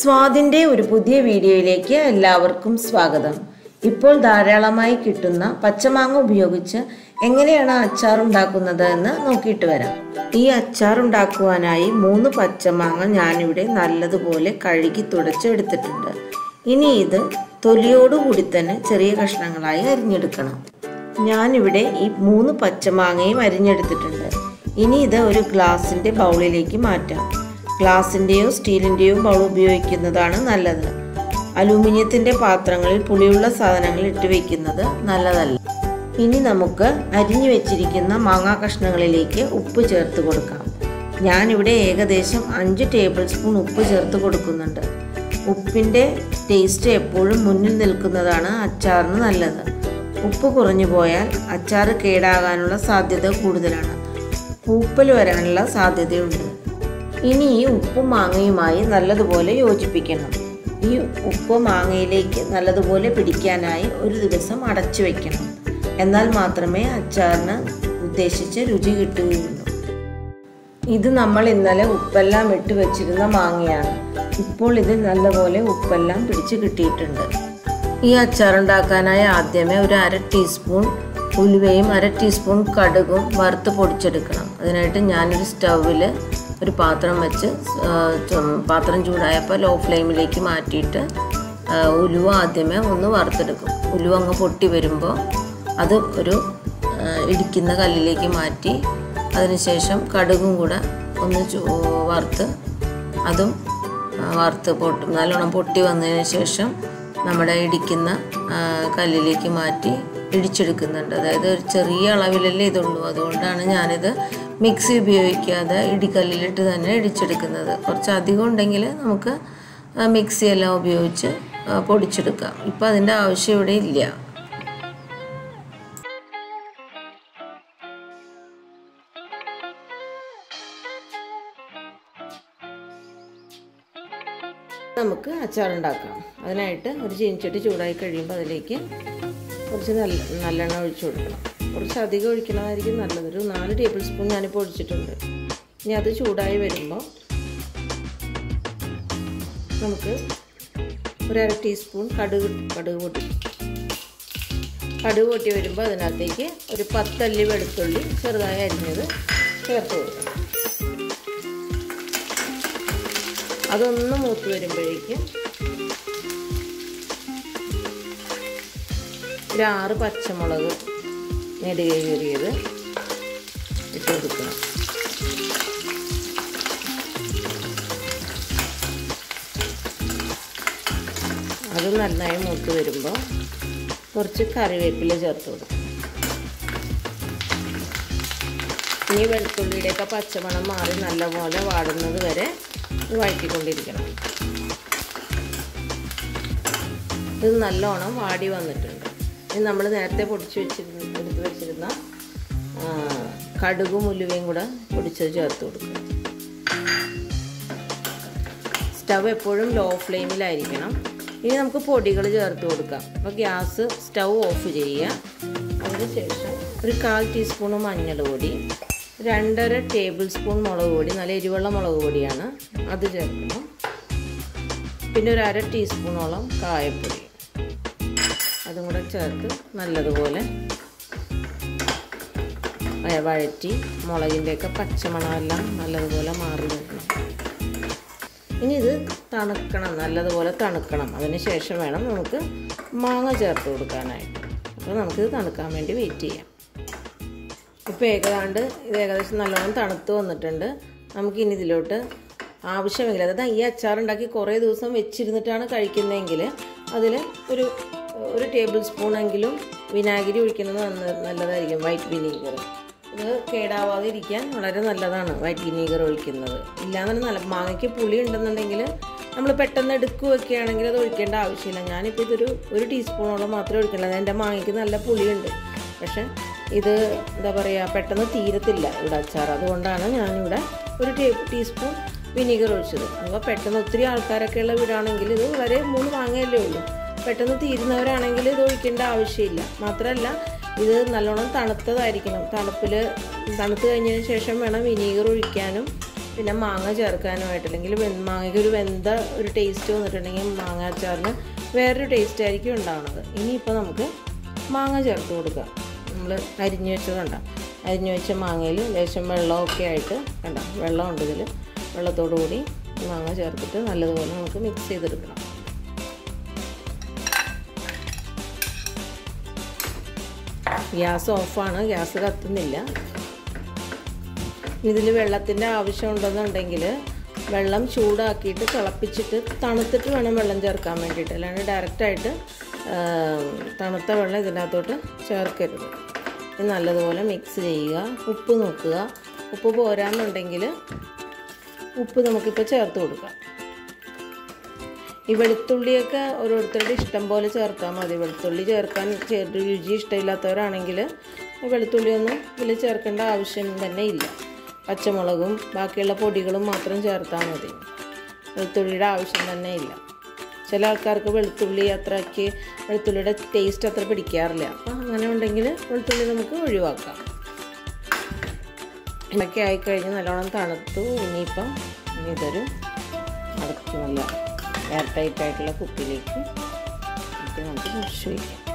സ്വാദിൻ്റെ ഒരു പുതിയ വീഡിയോയിലേക്ക് എല്ലാവർക്കും സ്വാഗതം. ഇപ്പോൾ ധാരാളമായി കിട്ടുന്ന പച്ചമാങ്ങ ഉപയോഗിച്ച് എങ്ങനെയാണ് അച്ചാർ ഉണ്ടാക്കുന്നത് എന്ന് നോക്കിയിട്ട് വരാം. ഈ അച്ചാർ ഉണ്ടാക്കുവാനായി 3 പച്ചമാങ്ങ ഞാനിവിടെ നല്ലതുപോലെ കഴുകി തുടച്ചെടുത്തിട്ടുണ്ട്. ഇനി ഇത് തൊലിയോടുകൂടി തന്നെ ചെറിയ കഷ്ണങ്ങളായി അരിഞ്ഞെടുക്കണം. ഞാനിവിടെ ഈ 3 പച്ചമാങ്ങയും അരിഞ്ഞെടുത്തിട്ടുണ്ട്. ഇനി ഇത് ഒരു ഗ്ലാസിൻ്റെ ബൗളിലേക്ക് മാറ്റാം. ഗ്ലാസിൻ്റെയോ സ്റ്റീലിൻ്റെയോ ബൗൾ ഉപയോഗിക്കുന്നതാണ് നല്ലത്. അലൂമിനിയത്തിൻ്റെ പാത്രങ്ങളിൽ പുളിയുള്ള സാധനങ്ങൾ ഇട്ട് വയ്ക്കുന്നത് നല്ലതല്ല. ഇനി നമുക്ക് അരിഞ്ഞു വെച്ചിരിക്കുന്ന മാങ്ങാ കഷ്ണങ്ങളിലേക്ക് ഉപ്പ് ചേർത്ത് കൊടുക്കാം. ഞാനിവിടെ ഏകദേശം 5 ടേബിൾ സ്പൂൺ ഉപ്പ് ചേർത്ത് കൊടുക്കുന്നുണ്ട്. ഉപ്പിൻ്റെ ടേസ്റ്റ് എപ്പോഴും മുന്നിൽ നിൽക്കുന്നതാണ് അച്ചാറിന് നല്ലത്. ഉപ്പ് കുറഞ്ഞു പോയാൽ അച്ചാർ കേടാകാനുള്ള സാധ്യത കൂടുതലാണ്. പൂപ്പൽ വരാനുള്ള സാധ്യതയുണ്ട്. ഇനി ഈ ഉപ്പും മാങ്ങയുമായി നല്ലതുപോലെ യോജിപ്പിക്കണം. ഈ ഉപ്പ് മാങ്ങയിലേക്ക് നല്ലതുപോലെ പിടിക്കാനായി ഒരു ദിവസം അടച്ചു വയ്ക്കണം. എന്നാൽ മാത്രമേ അച്ചാറിന് ഉദ്ദേശിച്ച രുചി കിട്ടുകയുള്ളൂ. ഇത് നമ്മൾ ഇന്നലെ ഉപ്പെല്ലാം ഇട്ട് വെച്ചിരുന്ന മാങ്ങയാണ്. ഇപ്പോൾ ഇത് നല്ലപോലെ ഉപ്പെല്ലാം പിടിച്ച് കിട്ടിയിട്ടുണ്ട്. ഈ അച്ചാറുണ്ടാക്കാനായി ആദ്യമേ ഒരു 1/2 ടീസ്പൂൺ ഉലുവയും 1/2 ടീസ്പൂൺ കടുകും വറുത്ത് പൊടിച്ചെടുക്കണം. അതിനായിട്ട് ഞാനൊരു സ്റ്റൗവിൽ ഒരു പാത്രം വെച്ച് പാത്രം ചൂടായപ്പോൾ ലോ ഫ്ലെയിമിലേക്ക് മാറ്റിയിട്ട് ഉലുവ ആദ്യമേ ഒന്ന് വറുത്തെടുക്കും. ഉലുവ അങ്ങ് പൊട്ടി വരുമ്പോൾ അത് ഒരു ഇടിക്കുന്ന കല്ലിലേക്ക് മാറ്റി അതിനുശേഷം കടുകും കൂടെ ഒന്ന് വറുത്ത് അതും വറുത്ത് പൊട്ടും. നല്ലോണം പൊട്ടി വന്നതിന് ശേഷം നമ്മുടെ ഇടിക്കുന്ന കല്ലിലേക്ക് മാറ്റി ഇടിച്ചെടുക്കുന്നുണ്ട്. അതായത് ഒരു ചെറിയ അളവിലല്ലേ ഇതുള്ളൂ. അതുകൊണ്ടാണ് ഞാനിത് മിക്സി ഉപയോഗിക്കാതെ ഇടിക്കല്ലിലിട്ട് തന്നെ ഇടിച്ചെടുക്കുന്നത്. കുറച്ച് അധികം ഉണ്ടെങ്കിൽ നമുക്ക് മിക്സിയെല്ലാം ഉപയോഗിച്ച് പൊടിച്ചെടുക്കാം. ഇപ്പം അതിൻ്റെ ആവശ്യം ഇവിടെ ഇല്ല. നമുക്ക് അച്ചാറുണ്ടാക്കാം. അതിനായിട്ട് ഒരു ചീനിച്ചട്ടി ചൂടായി കഴിയുമ്പോൾ അതിലേക്ക് കുറച്ച് നല്ലെണ്ണ ഒഴിച്ചു കൊടുക്കണം. കുറച്ചധികം ഒഴിക്കണമായിരിക്കും നല്ലത്. ഒരു 4 ടേബിൾ സ്പൂൺ ഞാനിപ്പോൾ ഒഴിച്ചിട്ടുണ്ട്. ഇനി അത് ചൂടായി വരുമ്പോൾ നമുക്ക് ഒരു 1/2 ടീസ്പൂൺ കടുക് പൊട്ടി വരുമ്പോൾ അതിനകത്തേക്ക് ഒരു 10 അല്ലി വെളുത്തുള്ളി ചെറുതായി അരിഞ്ഞത് ചേർത്ത് കൊടുക്കണം. അതൊന്ന് മൂത്ത് വരുമ്പോഴേക്കും 6 പച്ചമുളക് നെടുകെ കീറിയത് ഇട്ട് കൊടുക്കണം. അത് നന്നായി മൂത്ത് വരുമ്പോൾ കുറച്ച് കറിവേപ്പില ചേർത്ത് കൊടുക്കണം. ഇനി വെളുത്തുള്ളിയുടെയൊക്കെ പച്ചമണം മാറി നല്ലപോലെ വാടുന്നത് വരെ വഴറ്റിക്കൊണ്ടിരിക്കണം. ഇത് നല്ലോണം വാടി വന്നിട്ടുണ്ട്. ഇനി നമ്മൾ നേരത്തെ എടുത്ത് വെച്ചിരുന്ന കടുകും ഉലുവയും കൂടെ പൊടിച്ചത് ചേർത്ത് കൊടുക്കുക. സ്റ്റവ് എപ്പോഴും ലോ ഫ്ലെയിമിലായിരിക്കണം. ഇനി നമുക്ക് പൊടികൾ ചേർത്ത് കൊടുക്കാം. അപ്പോൾ ഗ്യാസ് സ്റ്റവ് ഓഫ് ചെയ്യുക. അതിനുശേഷം ഒരു 1/4 ടീസ്പൂൺ മഞ്ഞൾ പൊടി, 2.5 ടേബിൾ സ്പൂൺ മുളക് പൊടി, നല്ല എരിവുള്ള മുളക് പൊടിയാണ്, അത് ചേർക്കണം. പിന്നെ ഒരു 1/2 ടീസ്പൂണോളം കായപ്പൊടി, അതും കൂടെ ചേർത്ത് നല്ലതുപോലെ വഴറ്റി മുളകിൻ്റെയൊക്കെ പച്ചമണമെല്ലാം നല്ലതുപോലെ മാറി വരണം. ഇനി ഇത് തണുക്കണം, നല്ലതുപോലെ തണുക്കണം. അതിന് ശേഷം വേണം നമുക്ക് മാങ്ങ ചേർത്ത് കൊടുക്കാനായിട്ട്. അപ്പോൾ നമുക്കിത് തണുക്കാൻ വേണ്ടി വെയിറ്റ് ചെയ്യാം. ഇപ്പോൾ ഇത് ഏകദേശം നല്ലോണം തണുത്ത് വന്നിട്ടുണ്ട്. നമുക്കിനി ഇതിലോട്ട് ആവശ്യമെങ്കിൽ, അതായത് ഈ അച്ചാറുണ്ടാക്കി കുറേ ദിവസം വെച്ചിരുന്നിട്ടാണ് കഴിക്കുന്നതെങ്കിൽ അതിൽ ഒരു 1 ടേബിൾ സ്പൂണെങ്കിലും വിനാഗിരി ഒഴിക്കുന്നത് നല്ലതായിരിക്കും. വൈറ്റ് വിനീഗർ ഇത് കേടാവാതെ ഇരിക്കാൻ വളരെ നല്ലതാണ്. വൈറ്റ് വിനീഗർ ഒഴിക്കുന്നത് ഇല്ലാന്ന് നല്ല മാങ്ങയ്ക്ക് പുളി ഉണ്ടെന്നുണ്ടെങ്കിൽ നമ്മൾ പെട്ടെന്ന് എടുക്കുകയൊക്കെയാണെങ്കിൽ അത് ഒഴിക്കേണ്ട ആവശ്യമില്ല. ഞാനിപ്പോൾ ഇതൊരു 1 ടീസ്പൂണോളം മാത്രമേ ഒഴിക്കേണ്ടത്. എൻ്റെ മാങ്ങയ്ക്ക് നല്ല പുളിയുണ്ട്. പക്ഷേ ഇത് എന്താ പറയുക, പെട്ടെന്ന് തീരത്തില്ല ഇവിടെ അച്ചാർ. അതുകൊണ്ടാണ് ഞാനിവിടെ 1 ടീസ്പൂൺ വിനീഗർ ഒഴിച്ചത്. അപ്പോൾ പെട്ടെന്ന് ഒത്തിരി ആൾക്കാരൊക്കെ ഉള്ള വീടാണെങ്കിൽ ഇത് വളരെ 3 മാങ്ങയല്ലേ ഉള്ളൂ, പെട്ടെന്ന് തീരുന്നവരാണെങ്കിൽ ഇത് ഒഴിക്കേണ്ട ആവശ്യമില്ല. മാത്രമല്ല ഇത് നല്ലോണം തണുത്തതായിരിക്കണം. തണുപ്പിൽ തണുത്ത് കഴിഞ്ഞതിന് ശേഷം വേണം വിനീഗർ ഒഴിക്കാനും പിന്നെ മാങ്ങ ചേർക്കാനായിട്ട് അല്ലെങ്കിൽ മാങ്ങയ്ക്ക് ഒരു വെന്ത ഒരു ടേസ്റ്റ് വന്നിട്ടുണ്ടെങ്കിൽ മാങ്ങ അച്ചാറിന് വേറൊരു ടേസ്റ്റ് ആയിരിക്കും ഉണ്ടാവുന്നത്. ഇനിയിപ്പോൾ നമുക്ക് മാങ്ങ ചേർത്ത് കൊടുക്കാം. നമ്മൾ അരിഞ്ഞു വെച്ചത് കണ്ട, അരിഞ്ഞു വെച്ച മാങ്ങയിൽ ലേശം വെള്ളമൊക്കെ ആയിട്ട് കണ്ട വെള്ളമുണ്ട്. ഇതിൽ വെള്ളത്തോടു കൂടി മാങ്ങ ചേർത്തിട്ട് നല്ലതുപോലെ നമുക്ക് മിക്സ് ചെയ്തെടുക്കണം. ഗ്യാസ് ഓഫാണ്, ഗ്യാസ് കത്തുന്നില്ല. ഇതിൽ വെള്ളത്തിൻ്റെ ആവശ്യമുണ്ടെന്നുണ്ടെങ്കിൽ വെള്ളം ചൂടാക്കിയിട്ട് തിളപ്പിച്ചിട്ട് തണുത്തിട്ട് വേണം വെള്ളം ചേർക്കാൻ വേണ്ടിയിട്ട്, അല്ലാണ്ട് ഡയറക്റ്റായിട്ട് തണുത്ത വെള്ളം ഇതിനകത്തോട്ട് ചേർക്കരുത്. ഇത് നല്ലതുപോലെ മിക്സ് ചെയ്യുക. ഉപ്പ് നോക്കുക, ഉപ്പ് പോരാന്നുണ്ടെങ്കിൽ ഉപ്പ് നമുക്കിപ്പോൾ ചേർത്ത് കൊടുക്കാം. ഈ വെളുത്തുള്ളിയൊക്കെ ഓരോരുത്തരുടെ ഇഷ്ടം പോലെ ചേർത്താൽ മതി. വെളുത്തുള്ളി ചേർക്കാൻ രുചി ഇഷ്ടമില്ലാത്തവരാണെങ്കിൽ വെളുത്തുള്ളിയൊന്നും ഇതിൽ ചേർക്കേണ്ട ആവശ്യം തന്നെ ഇല്ല. പച്ചമുളകും ബാക്കിയുള്ള പൊടികളും മാത്രം ചേർത്താൽ മതി, വെളുത്തുള്ളിയുടെ ആവശ്യം തന്നെ ഇല്ല. ചില ആൾക്കാർക്ക് വെളുത്തുള്ളിയുടെ ടേസ്റ്റ് അത്ര പിടിക്കാറില്ല. അപ്പം അങ്ങനെ ഉണ്ടെങ്കിൽ വെളുത്തുള്ളി നമുക്ക് ഒഴിവാക്കാം. ഇതൊക്കെ ആയിക്കഴിഞ്ഞ് നല്ലോണം തണുത്തു. ഇനിയിപ്പം ഇതൊരു അടച്ചു നല്ല എയർ ടൈറ്റായിട്ടുള്ള കുപ്പിയിലേക്ക് നമുക്ക് സൂക്ഷിക്കാം.